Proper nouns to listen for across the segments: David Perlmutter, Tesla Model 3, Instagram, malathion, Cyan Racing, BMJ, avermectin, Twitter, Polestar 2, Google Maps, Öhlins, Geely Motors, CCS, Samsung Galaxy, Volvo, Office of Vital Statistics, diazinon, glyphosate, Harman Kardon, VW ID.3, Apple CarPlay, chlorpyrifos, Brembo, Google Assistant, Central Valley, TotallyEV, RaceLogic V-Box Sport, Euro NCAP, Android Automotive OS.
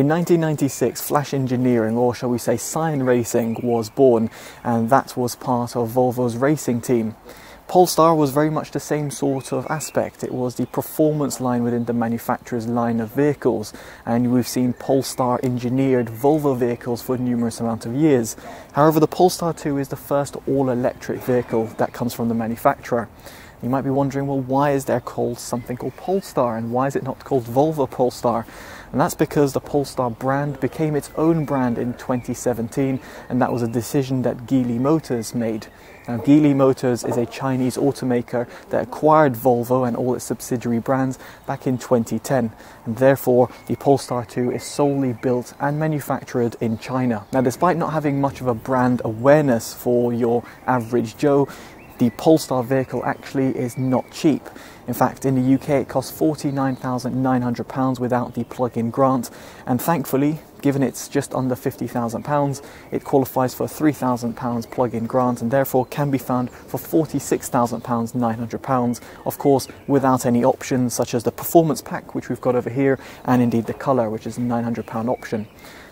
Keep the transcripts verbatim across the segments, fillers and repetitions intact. In nineteen ninety-six, Flash Engineering, or shall we say Cyan Racing, was born, and that was part of Volvo's racing team. Polestar was very much the same sort of aspect. It was the performance line within the manufacturer's line of vehicles, and we've seen Polestar engineered Volvo vehicles for a numerous amount of years. However, the Polestar two is the first all-electric vehicle that comes from the manufacturer. You might be wondering, well, why is there called something called Polestar, and why is it not called Volvo Polestar? And that's because the Polestar brand became its own brand in twenty seventeen, and that was a decision that Geely Motors made. Now, Geely Motors is a Chinese automaker that acquired Volvo and all its subsidiary brands back in twenty ten, and therefore the Polestar two is solely built and manufactured in China. Now, despite not having much of a brand awareness for your average Joe, the Polestar vehicle actually is not cheap. In fact, in the U K it costs forty-nine thousand nine hundred pounds without the plug-in grant, and thankfully, given it's just under fifty thousand pounds, it qualifies for a three thousand pound plug-in grant and therefore can be found for forty-six thousand nine hundred pounds, of course without any options such as the performance pack, which we've got over here, and indeed the colour, which is a nine hundred pound option.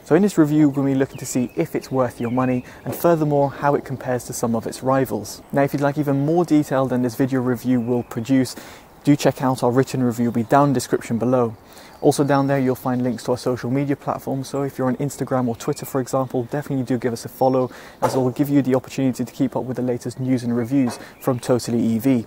So in this review, we'll be looking to see if it's worth your money, and furthermore, how it compares to some of its rivals. Now, if you'd like even more detail than this video review will produce, do check out our written review, it'll be down in the description below. Also down there you'll find links to our social media platforms, so if you're on Instagram or Twitter for example, definitely do give us a follow, as it will give you the opportunity to keep up with the latest news and reviews from TotallyEV.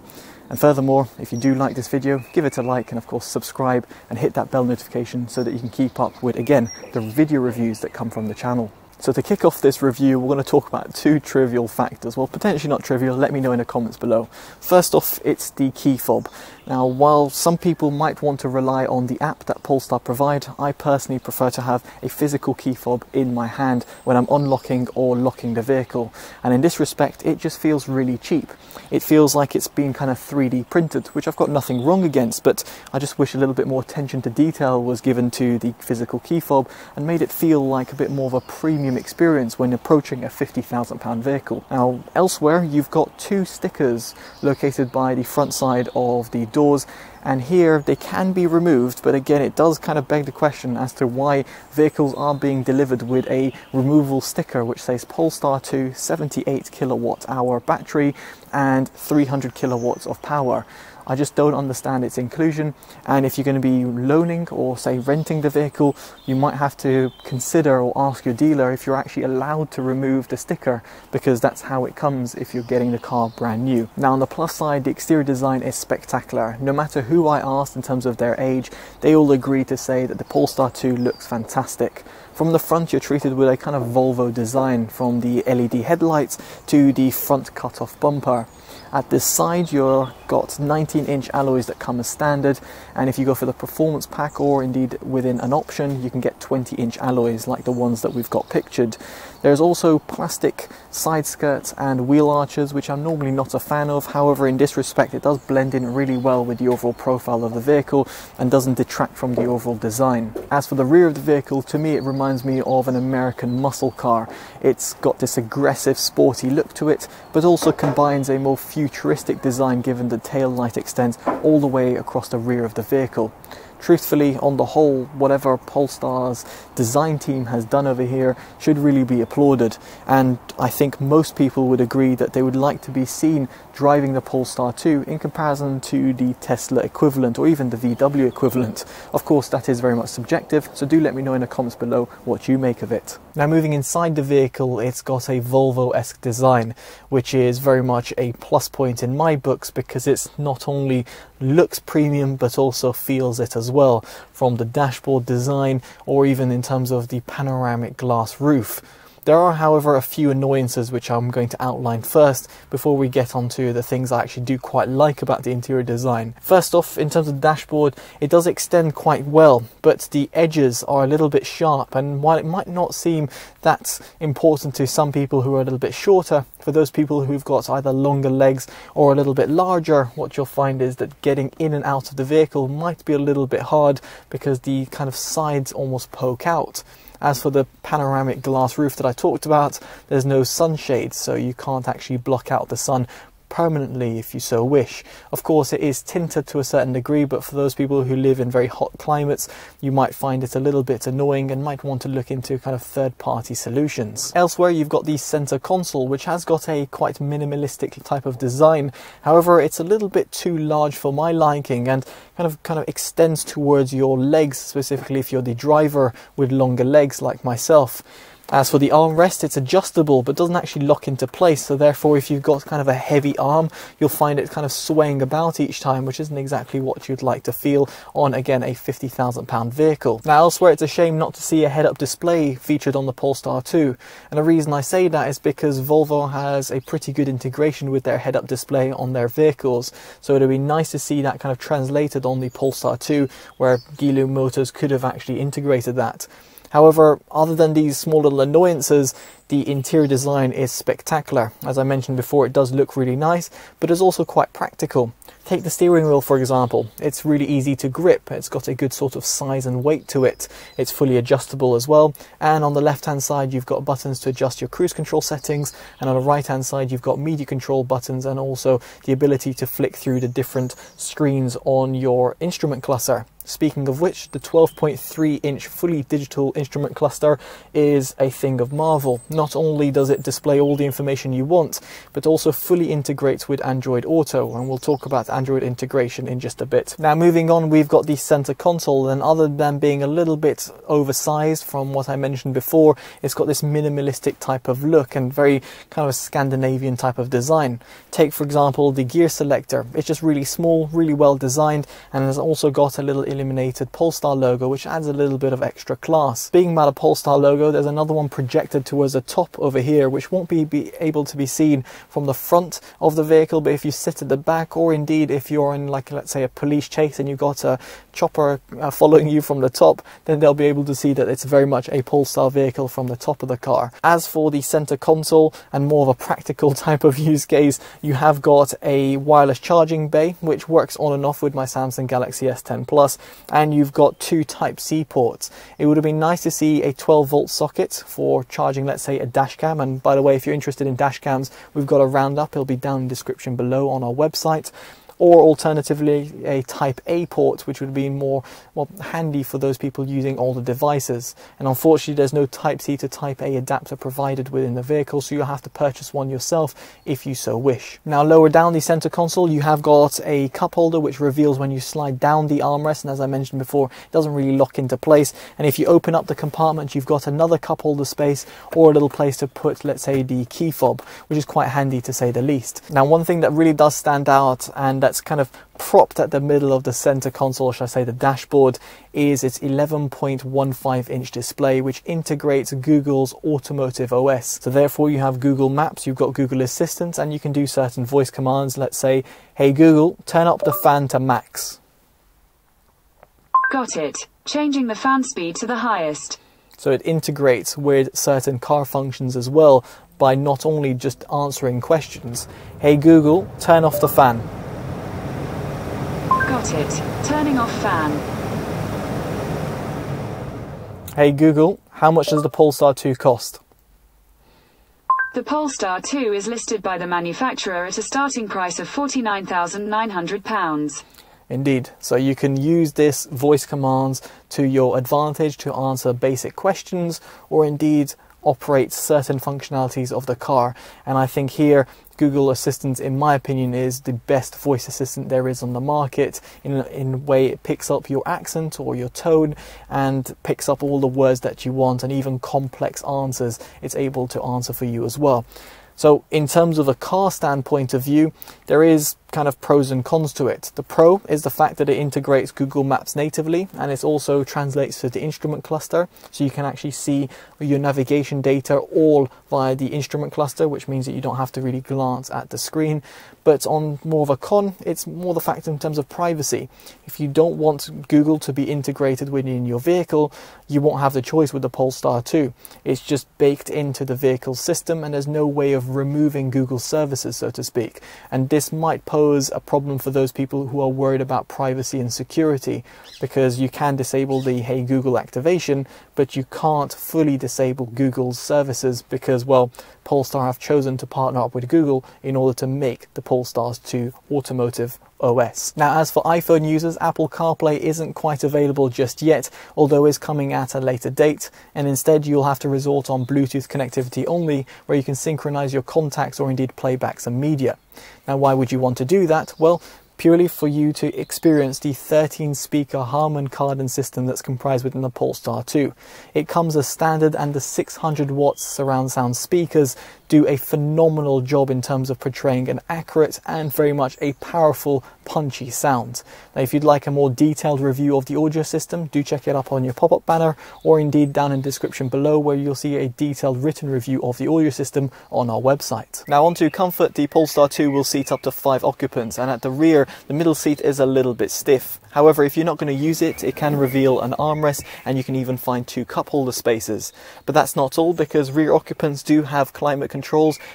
And furthermore, if you do like this video, give it a like and of course subscribe and hit that bell notification so that you can keep up with, again, the video reviews that come from the channel. So to kick off this review, we're going to talk about two trivial factors. Well, potentially not trivial, let me know in the comments below. First off, it's the key fob. Now, while some people might want to rely on the app that Polestar provide, I personally prefer to have a physical key fob in my hand when I'm unlocking or locking the vehicle. And in this respect, it just feels really cheap. It feels like it's been kind of three D printed, which I've got nothing wrong against, but I just wish a little bit more attention to detail was given to the physical key fob and made it feel like a bit more of a premium experience when approaching a fifty thousand pound vehicle. Now, elsewhere you've got two stickers located by the front side of the doors, and here they can be removed, but again it does kind of beg the question as to why vehicles are being delivered with a removable sticker which says Polestar two, seventy-eight kilowatt hour battery and three hundred kilowatts of power. I just don't understand its inclusion, and if you're going to be loaning or say renting the vehicle, you might have to consider or ask your dealer if you're actually allowed to remove the sticker, because that's how it comes if you're getting the car brand new. Now, on the plus side, the exterior design is spectacular. No matter who I asked in terms of their age, they all agree to say that the Polestar two looks fantastic. From the front, you're treated with a kind of Volvo design, from the L E D headlights to the front cut-off bumper. At this side, you've got nineteen inch alloys that come as standard, and if you go for the performance pack or indeed within an option, you can get twenty inch alloys like the ones that we've got pictured. There's also plastic side skirts and wheel arches, which I'm normally not a fan of. However, in this respect, it does blend in really well with the overall profile of the vehicle and doesn't detract from the overall design. As for the rear of the vehicle, to me, it reminds me of an American muscle car. It's got this aggressive, sporty look to it, but also combines a more futuristic design given the tail light extends all the way across the rear of the vehicle. Truthfully, on the whole, whatever Polestar's design team has done over here should really be applauded, and I think most people would agree that they would like to be seen driving the Polestar two in comparison to the Tesla equivalent or even the V W equivalent. Of course, that is very much subjective, so do let me know in the comments below what you make of it. Now, moving inside the vehicle, it's got a Volvo-esque design, which is very much a plus point in my books, because it's not only looks premium but also feels it as well, from the dashboard design or even in terms of the panoramic glass roof. There are, however, a few annoyances which I'm going to outline first before we get onto the things I actually do quite like about the interior design. First off, in terms of the dashboard, it does extend quite well, but the edges are a little bit sharp, and while it might not seem that important to some people who are a little bit shorter, for those people who've got either longer legs or a little bit larger, what you'll find is that getting in and out of the vehicle might be a little bit hard because the kind of sides almost poke out. As for the panoramic glass roof that I talked about, there's no sunshade, so you can't actually block out the sun permanently if you so wish. Of course, it is tinted to a certain degree, but for those people who live in very hot climates, you might find it a little bit annoying and might want to look into kind of third-party solutions. Elsewhere, you've got the center console, which has got a quite minimalistic type of design. However, it's a little bit too large for my liking and kind of kind of extends towards your legs, specifically if you're the driver with longer legs like myself. As for the armrest, it's adjustable but doesn't actually lock into place, so therefore if you've got kind of a heavy arm, you'll find it kind of swaying about each time, which isn't exactly what you'd like to feel on, again, a fifty thousand pound vehicle. Now, elsewhere, it's a shame not to see a head-up display featured on the Polestar two, and the reason I say that is because Volvo has a pretty good integration with their head-up display on their vehicles, so it'd be nice to see that kind of translated on the Polestar two, where Geely Motors could have actually integrated that. However, other than these small little annoyances, the interior design is spectacular. As I mentioned before, it does look really nice, but is also quite practical. Take the steering wheel, for example. It's really easy to grip. It's got a good sort of size and weight to it. It's fully adjustable as well. And on the left-hand side, you've got buttons to adjust your cruise control settings. And on the right-hand side, you've got media control buttons and also the ability to flick through the different screens on your instrument cluster. Speaking of which, the twelve point three inch fully digital instrument cluster is a thing of marvel. Not only does it display all the information you want, but also fully integrates with Android Auto, and we'll talk about Android integration in just a bit. Now, moving on, we've got the center console, and other than being a little bit oversized from what I mentioned before, it's got this minimalistic type of look and very kind of Scandinavian type of design. Take, for example, the gear selector. It's just really small, really well designed, and has also got a little illuminated Polestar logo, which adds a little bit of extra class. Being about a Polestar logo, there's another one projected towards the top over here, which won't be, be able to be seen from the front of the vehicle, but if you sit at the back, or indeed if you're in, like, let's say, a police chase and you've got a chopper uh, following you from the top, then they'll be able to see that it's very much a Polestar vehicle from the top of the car. As for the center console and more of a practical type of use case, you have got a wireless charging bay, which works on and off with my Samsung Galaxy S ten plus, and you've got two Type C ports. It would have been nice to see a twelve volt socket for charging, let's say, a dash cam. And by the way, if you're interested in dash cams, we've got a roundup. It'll be down in the description below on our website. Or alternatively, a Type A port, which would be more well, handy for those people using older devices. And unfortunately, there's no Type C to Type A adapter provided within the vehicle, so you'll have to purchase one yourself if you so wish. Now, lower down the center console, you have got a cup holder, which reveals when you slide down the armrest, and as I mentioned before, it doesn't really lock into place. And if you open up the compartment, you've got another cup holder space, or a little place to put, let's say, the key fob, which is quite handy to say the least. Now, one thing that really does stand out, and that That's kind of propped at the middle of the center console, or should I say the dashboard, is its eleven point one five inch display, which integrates Google's Automotive O S. So therefore you have Google Maps, you've got Google Assistant, and you can do certain voice commands. Let's say, hey Google, turn up the fan to max. Got it. Changing the fan speed to the highest. So it integrates with certain car functions as well by not only just answering questions. Hey Google, turn off the fan. Got it. Turning off fan. Hey Google, how much does the Polestar two cost? The Polestar two is listed by the manufacturer at a starting price of forty-nine thousand nine hundred pounds. Indeed. So you can use this voice commands to your advantage to answer basic questions, or indeed operate certain functionalities of the car. And I think here Google Assistant, in my opinion, is the best voice assistant there is on the market, in in a way it picks up your accent or your tone and picks up all the words that you want, and even complex answers it's able to answer for you as well. So in terms of a car standpoint of view, there is kind of pros and cons to it. The pro is the fact that it integrates Google Maps natively, and it also translates to the instrument cluster, so you can actually see your navigation data all via the instrument cluster, which means that you don't have to really glance at the screen. But on more of a con, it's more the fact in terms of privacy. If you don't want Google to be integrated within your vehicle, you won't have the choice with the Polestar two. It's just baked into the vehicle system, and there's no way of removing Google services, so to speak. And this might pose a problem for those people who are worried about privacy and security, because you can disable the Hey Google activation, but you can't fully disable Google's services because, well, Polestar have chosen to partner up with Google in order to make the Polestar two automotive O S. Now, as for iPhone users, Apple CarPlay isn't quite available just yet, although is coming at a later date, and instead you'll have to resort on Bluetooth connectivity only, where you can synchronize your contacts or indeed playbacks and media. Now, why would you want to do that? Well, purely for you to experience the thirteen speaker Harman Kardon system that's comprised within the Polestar two. It comes as standard, and the six hundred watt surround sound speakers do a phenomenal job in terms of portraying an accurate and very much a powerful, punchy sound. Now, if you'd like a more detailed review of the audio system, do check it up on your pop-up banner, or indeed down in the description below, where you'll see a detailed written review of the audio system on our website. Now, onto comfort, the Polestar two will seat up to five occupants, and at the rear, the middle seat is a little bit stiff. However, if you're not going to use it, it can reveal an armrest, and you can even find two cup holder spaces. But that's not all, because rear occupants do have climate controls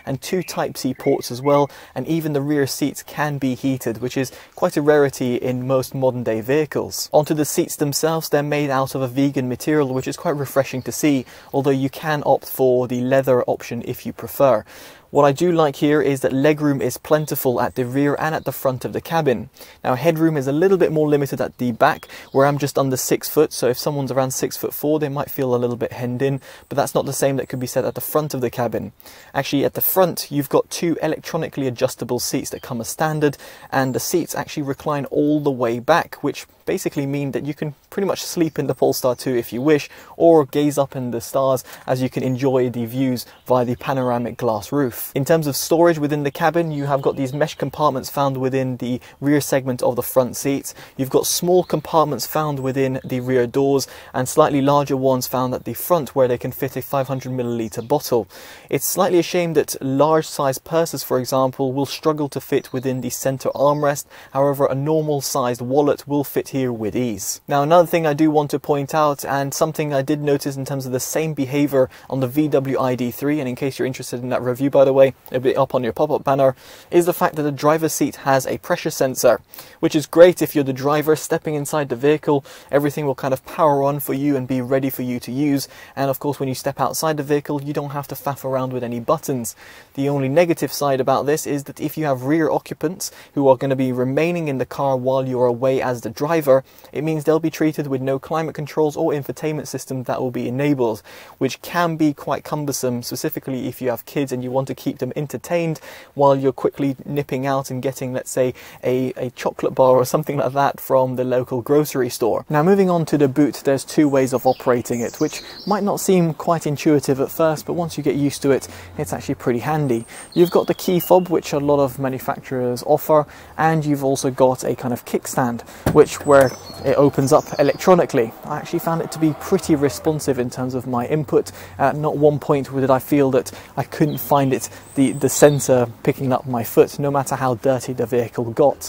and two Type C ports as well, and even the rear seats can be heated, which is quite a rarity in most modern day vehicles. Onto the seats themselves, they're made out of a vegan material, which is quite refreshing to see, although you can opt for the leather option if you prefer. What I do like here is that legroom is plentiful at the rear and at the front of the cabin. Now, headroom is a little bit more limited at the back, where I'm just under six foot, so if someone's around six foot four, they might feel a little bit hemmed in, but that's not the same that could be said at the front of the cabin. Actually, at the front, you've got two electronically adjustable seats that come as standard, and the seats actually recline all the way back, which basically mean that you can pretty much sleep in the Polestar two if you wish, or gaze up in the stars as you can enjoy the views via the panoramic glass roof. In terms of storage within the cabin, you have got these mesh compartments found within the rear segment of the front seats. You've got small compartments found within the rear doors, and slightly larger ones found at the front, where they can fit a five hundred milliliter bottle. It's slightly a shame that large sized purses, for example, will struggle to fit within the center armrest. However, a normal sized wallet will fit here with ease. Now, another thing I do want to point out, and something I did notice in terms of the same behavior on the V W I D three, and in case you're interested in that review, by the way, it'll be up on your pop-up banner, is the fact that the driver's seat has a pressure sensor, which is great if you're the driver stepping inside the vehicle. Everything will kind of power on for you and be ready for you to use, and of course when you step outside the vehicle you don't have to faff around with any buttons. The only negative side about this is that if you have rear occupants who are going to be remaining in the car while you're away as the driver, it means they'll be treated with no climate controls or infotainment system that will be enabled, which can be quite cumbersome, specifically if you have kids and you want to keep them entertained while you're quickly nipping out and getting, let's say, a, a chocolate bar or something like that from the local grocery store. Now, moving on to the boot, there's two ways of operating it, which might not seem quite intuitive at first, but once you get used to it, it's actually pretty handy. You've got the key fob, which a lot of manufacturers offer, and you've also got a kind of kickstand, which where it opens up electronically. I actually found it to be pretty responsive in terms of my input. At not one point did I feel that I couldn't find it The, the sensor picking up my foot, no matter how dirty the vehicle got.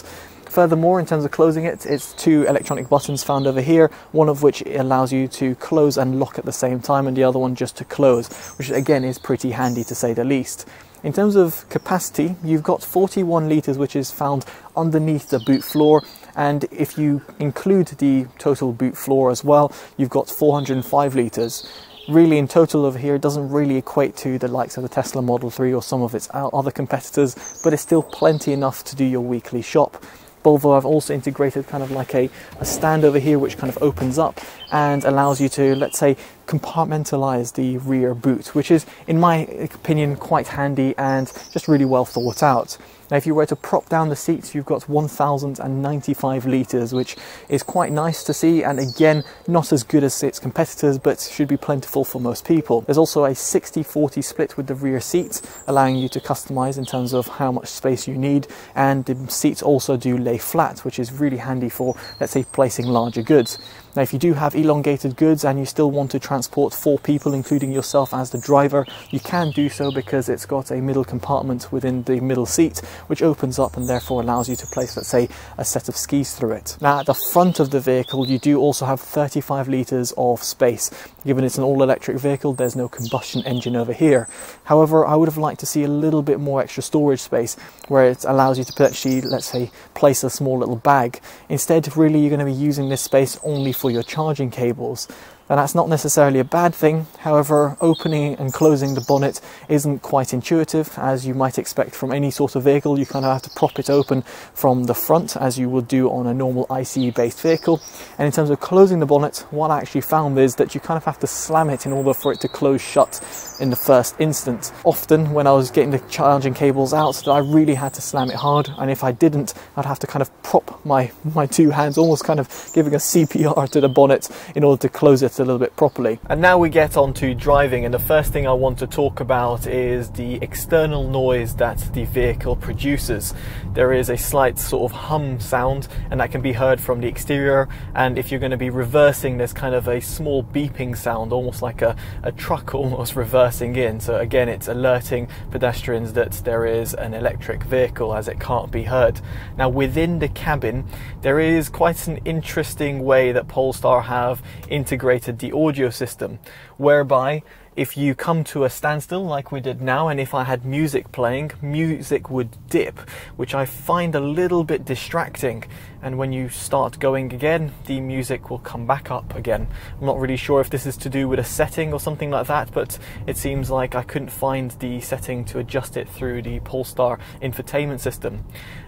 Furthermore, in terms of closing it, it's two electronic buttons found over here, one of which allows you to close and lock at the same time, and the other one just to close, which again is pretty handy to say the least. In terms of capacity, you've got forty-one litres, which is found underneath the boot floor, and if you include the total boot floor as well, you've got four hundred five litres. Really, in total over here, it doesn't really equate to the likes of the Tesla Model three or some of its other competitors, but it's still plenty enough to do your weekly shop. Volvo have also integrated kind of like a, a stand over here, which kind of opens up and allows you to, let's say, compartmentalize the rear boot, which is, in my opinion, quite handy and just really well thought out. Now, if you were to prop down the seats, you've got one thousand ninety-five litres, which is quite nice to see, and again, not as good as its competitors, but should be plentiful for most people. There's also a sixty forty split with the rear seats, allowing you to customise in terms of how much space you need, and the seats also do lay flat, which is really handy for, let's say, placing larger goods. Now, if you do have elongated goods and you still want to transport four people, including yourself as the driver, you can do so because it's got a middle compartment within the middle seat, which opens up and therefore allows you to place, let's say, a set of skis through it. Now, at the front of the vehicle, you do also have thirty-five litres of space. Given it's an all-electric vehicle, there's no combustion engine over here. However, I would have liked to see a little bit more extra storage space where it allows you to actually, let's say, place a small little bag. Instead, really, you're going to be using this space only for your charging cables. And that's not necessarily a bad thing. However, opening and closing the bonnet isn't quite intuitive, as you might expect from any sort of vehicle. You kind of have to prop it open from the front, as you would do on a normal I C E based vehicle. And in terms of closing the bonnet, what I actually found is that you kind of have to slam it in order for it to close shut in the first instance. Often when I was getting the charging cables out, I really had to slam it hard, and if I didn't, I'd have to kind of prop my, my two hands, almost kind of giving a C P R to the bonnet in order to close it a little bit properly. And now we get on to driving, and the first thing I want to talk about is the external noise that the vehicle produces. There is a slight sort of hum sound, and that can be heard from the exterior, and if you're going to be reversing, there's kind of a small beeping sound, almost like a, a truck almost reversing in. So again, it's alerting pedestrians that there is an electric vehicle, as it can't be heard. Now within the cabin, there is quite an interesting way that Polestar have integrated the audio system, whereby if you come to a standstill like we did now, and if I had music playing, music would dip, which I find a little bit distracting. And when you start going again, the music will come back up again. I'm not really sure if this is to do with a setting or something like that, but it seems like I couldn't find the setting to adjust it through the Polestar infotainment system.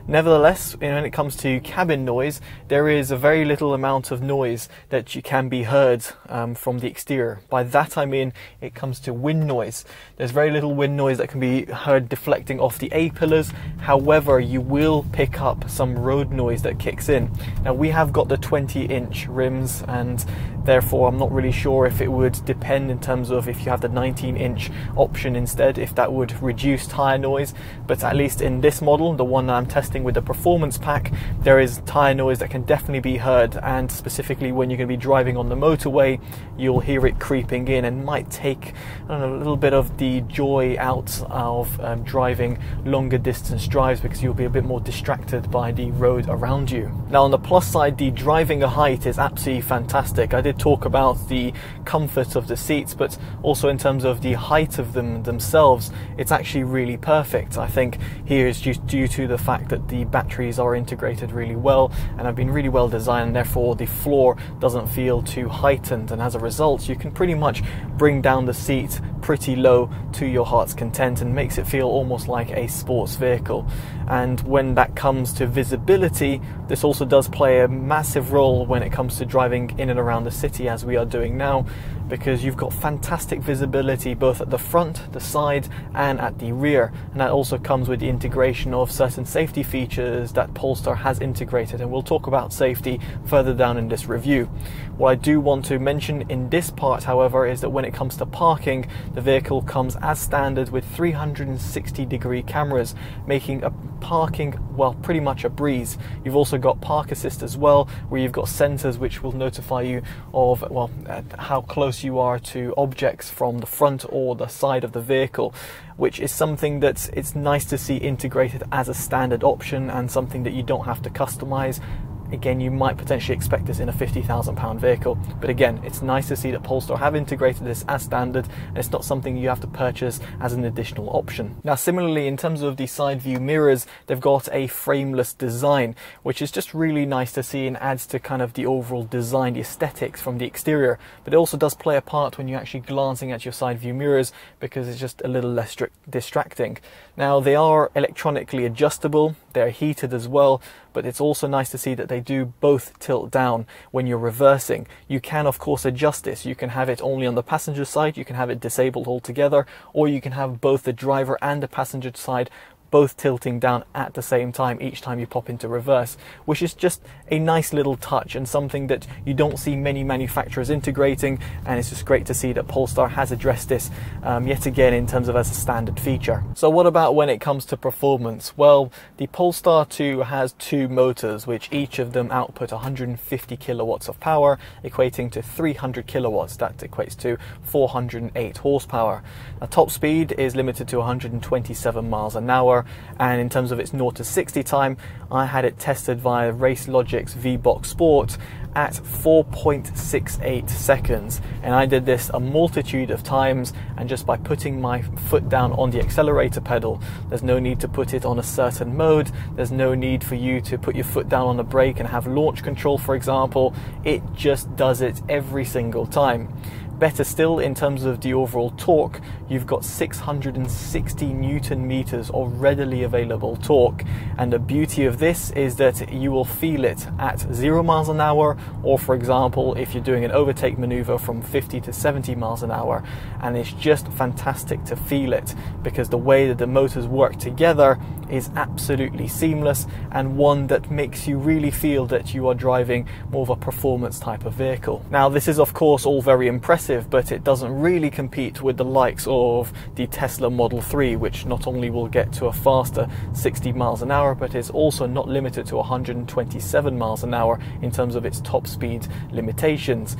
Nevertheless, when it comes to cabin noise, there is a very little amount of noise that you can be heard um, from the exterior. By that I mean it comes to wind noise. There's very little wind noise that can be heard deflecting off the A-pillars. However, you will pick up some road noise that kicks in. Now we have got the twenty inch rims, and therefore I'm not really sure if it would depend in terms of if you have the nineteen inch option instead, if that would reduce tyre noise. But at least in this model, the one that I'm testing with the performance pack, there is tyre noise that can definitely be heard, and specifically when you're going to be driving on the motorway, you'll hear it creeping in and might take I don't know, a little bit of the joy out of um, driving longer distance drives, because you'll be a bit more distracted by the road around you. Now on the plus side, the driving height is absolutely fantastic. I did talk about the comfort of the seats, but also in terms of the height of them themselves, it's actually really perfect. I think here is just due to the fact that the batteries are integrated really well and have been really well designed, and therefore the floor doesn't feel too heightened, and as a result you can pretty much bring down the seat pretty low to your heart's content, and makes it feel almost like a sports vehicle. And when that comes to visibility, this also does play a massive role when it comes to driving in and around the city, as we are doing now, because you've got fantastic visibility both at the front, the side and at the rear, and that also comes with the integration of certain safety features that Polestar has integrated, and we'll talk about safety further down in this review. What I do want to mention in this part, however, is that when it comes to parking, the vehicle comes as standard with three hundred sixty degree cameras, making a parking, well, pretty much a breeze. You've also got park assist as well, where you've got sensors which will notify you of, well, uh, how close you are to objects from the front or the side of the vehicle, which is something that it's nice to see integrated as a standard option, and something that you don't have to customize. Again, you might potentially expect this in a fifty thousand pound vehicle, but again, it's nice to see that Polestar have integrated this as standard, and it's not something you have to purchase as an additional option. Now similarly, in terms of the side view mirrors, they've got a frameless design, which is just really nice to see and adds to kind of the overall design, the aesthetics from the exterior. But it also does play a part when you're actually glancing at your side view mirrors, because it's just a little less distracting. Now they are electronically adjustable, they're heated as well, but it's also nice to see that they do both tilt down when you're reversing. You can of course adjust this, you can have it only on the passenger side, you can have it disabled altogether, or you can have both the driver and the passenger side both tilting down at the same time each time you pop into reverse, which is just a nice little touch and something that you don't see many manufacturers integrating, and it's just great to see that Polestar has addressed this um, yet again in terms of as a standard feature. So what about when it comes to performance? Well, the Polestar two has two motors, which each of them output one hundred fifty kilowatts of power, equating to three hundred kilowatts. That equates to four hundred eight horsepower. Now, top speed is limited to one hundred twenty-seven miles an hour, hour, and in terms of its zero to sixty time, I had it tested via RaceLogic's V-Box Sport at four point six eight seconds, and I did this a multitude of times, and just by putting my foot down on the accelerator pedal. There's no need to put it on a certain mode, there's no need for you to put your foot down on the brake and have launch control, for example. It just does it every single time. Better still, in terms of the overall torque, you've got six hundred sixty newton meters of readily available torque, and the beauty of this is that you will feel it at zero miles an hour, or for example if you're doing an overtake maneuver, from fifty to seventy miles an hour, and it's just fantastic to feel it, because the way that the motors work together is absolutely seamless, and one that makes you really feel that you are driving more of a performance type of vehicle. Now this is of course all very impressive, but it doesn't really compete with the likes of the Tesla Model three, which not only will get to a faster sixty miles an hour, but is also not limited to one hundred twenty-seven miles an hour in terms of its top speed limitations.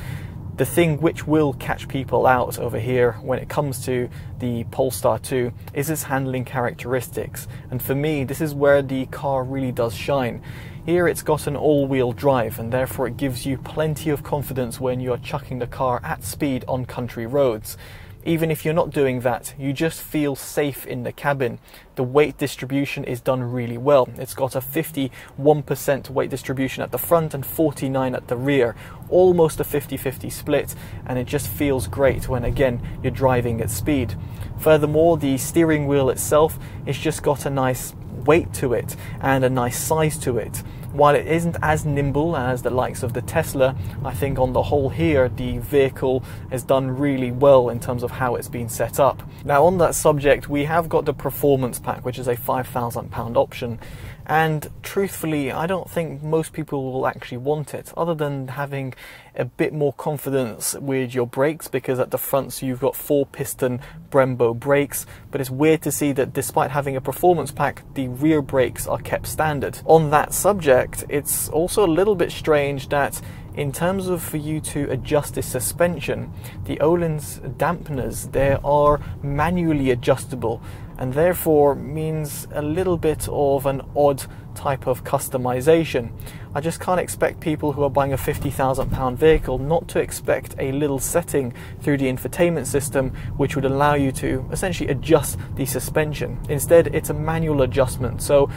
The thing which will catch people out over here when it comes to the Polestar two is its handling characteristics, and for me this is where the car really does shine. Here it's got an all-wheel drive, and therefore it gives you plenty of confidence when you are chucking the car at speed on country roads. Even if you're not doing that, you just feel safe in the cabin. The weight distribution is done really well. It's got a fifty-one percent weight distribution at the front and forty-nine percent at the rear, almost a fifty fifty split, and it just feels great when, again, you're driving at speed. Furthermore, the steering wheel itself has just got a nice weight to it and a nice size to it. While it isn't as nimble as the likes of the Tesla, I think on the whole here the vehicle has done really well in terms of how it's been set up. Now on that subject, we have got the performance pack, which is a five thousand pound option, and truthfully I don't think most people will actually want it, other than having a bit more confidence with your brakes, because at the front you've got four piston Brembo brakes, but it's weird to see that despite having a performance pack, the rear brakes are kept standard. On that subject, it's also a little bit strange that in terms of for you to adjust the suspension, the Öhlins dampeners, they are manually adjustable, and therefore means a little bit of an odd type of customization. I just can't expect people who are buying a fifty thousand pound vehicle not to expect a little setting through the infotainment system which would allow you to essentially adjust the suspension. Instead, it's a manual adjustment, so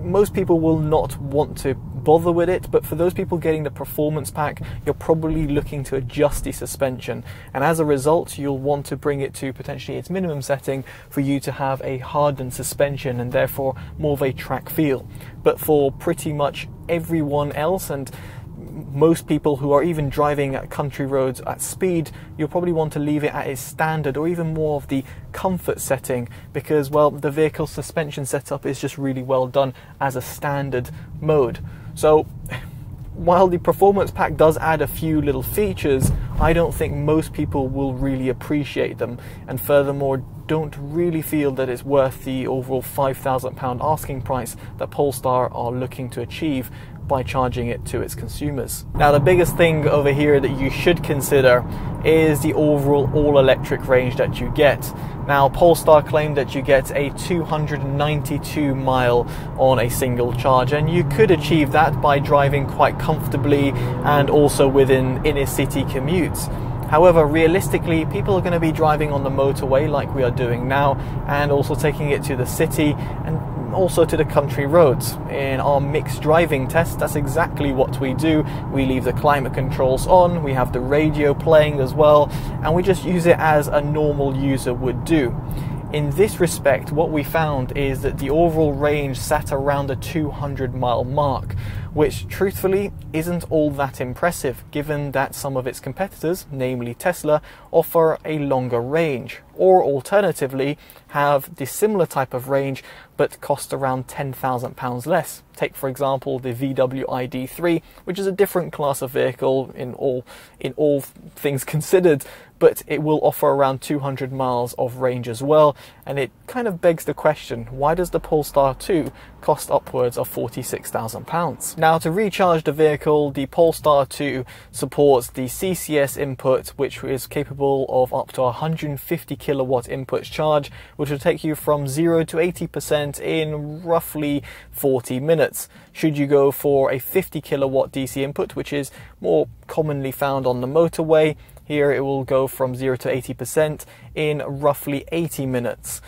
most people will not want to bother with it, but for those people getting the performance pack, you're probably looking to adjust the suspension, and as a result you'll want to bring it to potentially its minimum setting for you to have a hardened suspension and therefore more of a track feel. But for pretty much everyone else, and most people who are even driving at country roads at speed, you'll probably want to leave it at its standard or even more of the comfort setting, because, well, the vehicle's suspension setup is just really well done as a standard mode. So while the performance pack does add a few little features, I don't think most people will really appreciate them, and furthermore don't really feel that it's worth the overall five thousand pound asking price that Polestar are looking to achieve by charging it to its consumers. Now the biggest thing over here that you should consider is the overall all-electric range that you get. Now Polestar claimed that you get a two hundred ninety-two mile on a single charge, and you could achieve that by driving quite comfortably and also within inner city commutes. However, realistically, people are going to be driving on the motorway like we are doing now, and also taking it to the city and also to the country roads. In our mixed driving test, that's exactly what we do. We leave the climate controls on, we have the radio playing as well, and we just use it as a normal user would do. In this respect, what we found is that the overall range sat around the two hundred mile mark, which truthfully isn't all that impressive, given that some of its competitors, namely Tesla, offer a longer range, or alternatively have the similar type of range but cost around ten thousand pounds less. Take for example the V W I D three, which is a different class of vehicle in all in all things considered, but it will offer around two hundred miles of range as well, and it kind of begs the question, why does the Polestar two cost upwards of forty-six thousand pounds? Now, to recharge the vehicle, the Polestar two supports the C C S input, which is capable of up to one hundred fifty kilowatt input charge, which will take you from zero to eighty percent in roughly forty minutes. Should you go for a fifty kilowatt D C input, which is more commonly found on the motorway, here it will go from zero to eighty percent in roughly eighty minutes.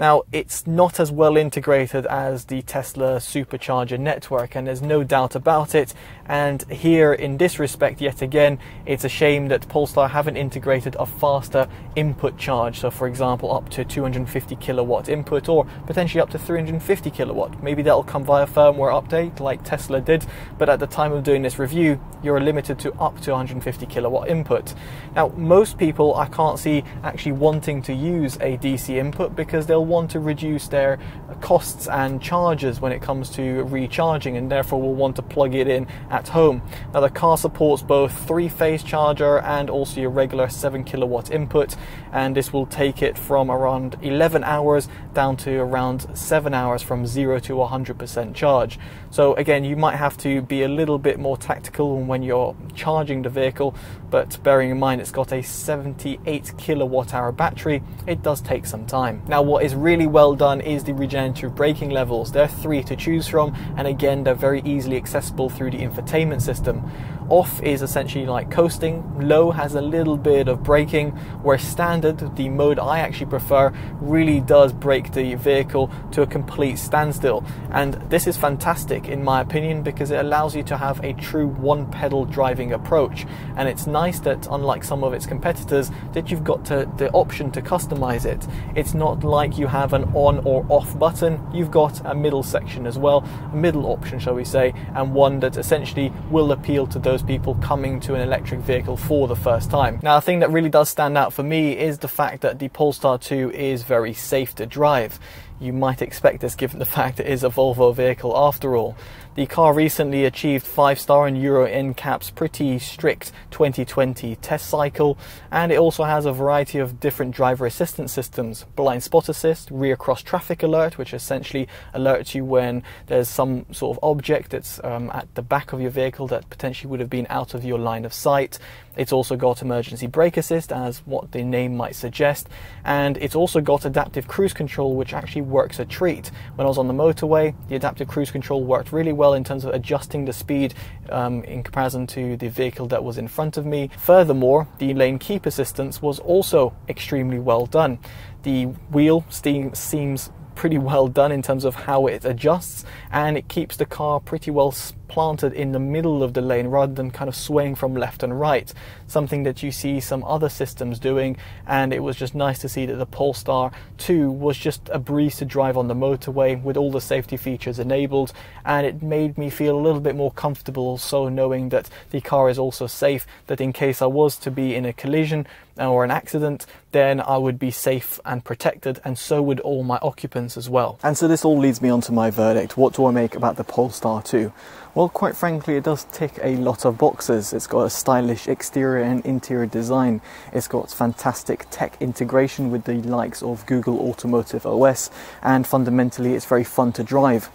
Now, it's not as well integrated as the Tesla supercharger network, and there's no doubt about it. And here in this respect, yet again, it's a shame that Polestar haven't integrated a faster input charge. So for example, up to two hundred fifty kilowatt input, or potentially up to three hundred fifty kilowatt. Maybe that'll come via firmware update like Tesla did, but at the time of doing this review, you're limited to up to one hundred fifty kilowatt input. Now, most people I can't see actually wanting to use a D C input, because they'll want to reduce their costs and charges when it comes to recharging, and therefore will want to plug it in at home. Now, the car supports both three-phase charger and also your regular seven kilowatt input, and this will take it from around eleven hours down to around seven hours from zero to one hundred percent charge. So again, you might have to be a little bit more tactical when you're charging the vehicle, but bearing in mind it's got a seventy-eight kilowatt hour battery, it does take some time. Now, what is really well done is the regenerative braking levels. There are three to choose from, and again, they're very easily accessible through the infotainment system. Off is essentially like coasting, low has a little bit of braking, where standard, the mode I actually prefer, really does brake the vehicle to a complete standstill. And this is fantastic in my opinion, because it allows you to have a true one pedal driving approach. And it's nice that, unlike some of its competitors, that you've got to, the option to customize it. It's not like you have an on or off button, you've got a middle section as well, a middle option shall we say, and one that essentially will appeal to those people coming to an electric vehicle for the first time. Now, a thing that really does stand out for me is the fact that the Polestar two is very safe to drive. You might expect this given the fact it is a Volvo vehicle after all. The car recently achieved five star in Euro N CAP's pretty strict twenty twenty test cycle, and it also has a variety of different driver assistance systems, blind spot assist, rear cross traffic alert, which essentially alerts you when there's some sort of object that's um, at the back of your vehicle that potentially would have been out of your line of sight. It's also got emergency brake assist, as what the name might suggest, and it's also got adaptive cruise control, which actually works a treat. When I was on the motorway, the adaptive cruise control worked really well in terms of adjusting the speed um, in comparison to the vehicle that was in front of me. Furthermore, the lane keep assistance was also extremely well done. The wheel seems pretty well done in terms of how it adjusts, and it keeps the car pretty well planted in the middle of the lane rather than kind of swaying from left and right, something that you see some other systems doing. And it was just nice to see that the Polestar two was just a breeze to drive on the motorway with all the safety features enabled, and it made me feel a little bit more comfortable also knowing that the car is also safe, that in case I was to be in a collision or an accident, then I would be safe and protected, and so would all my occupants as well. And so this all leads me on to my verdict. What do I make about the Polestar two? Well, quite frankly, it does tick a lot of boxes. It's got a stylish exterior and interior design. It's got fantastic tech integration with the likes of Google Automotive O S, and fundamentally, it's very fun to drive.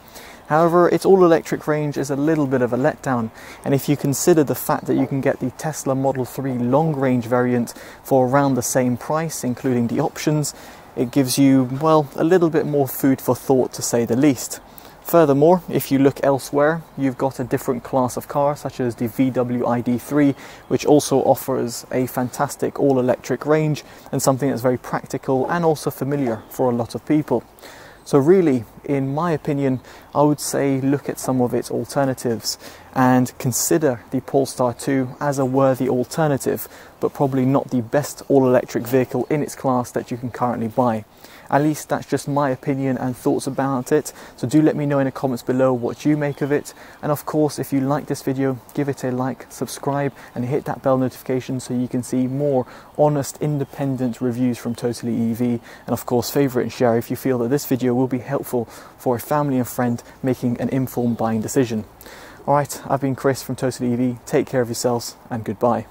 However, its all-electric range is a little bit of a letdown, and if you consider the fact that you can get the Tesla Model three long-range variant for around the same price, including the options, it gives you, well, a little bit more food for thought, to say the least. Furthermore, if you look elsewhere, you've got a different class of car, such as the V W I D three, which also offers a fantastic all-electric range and something that's very practical and also familiar for a lot of people. So really, in my opinion, I would say look at some of its alternatives and consider the Polestar two as a worthy alternative, but probably not the best all-electric vehicle in its class that you can currently buy. At least that's just my opinion and thoughts about it, so do let me know in the comments below what you make of it. And of course, if you like this video, give it a like, subscribe, and hit that bell notification so you can see more honest, independent reviews from TotallyEV. And of course, favourite and share if you feel that this video will be helpful for a family and friend making an informed buying decision. Alright, I've been Chris from TotallyEV, take care of yourselves, and goodbye.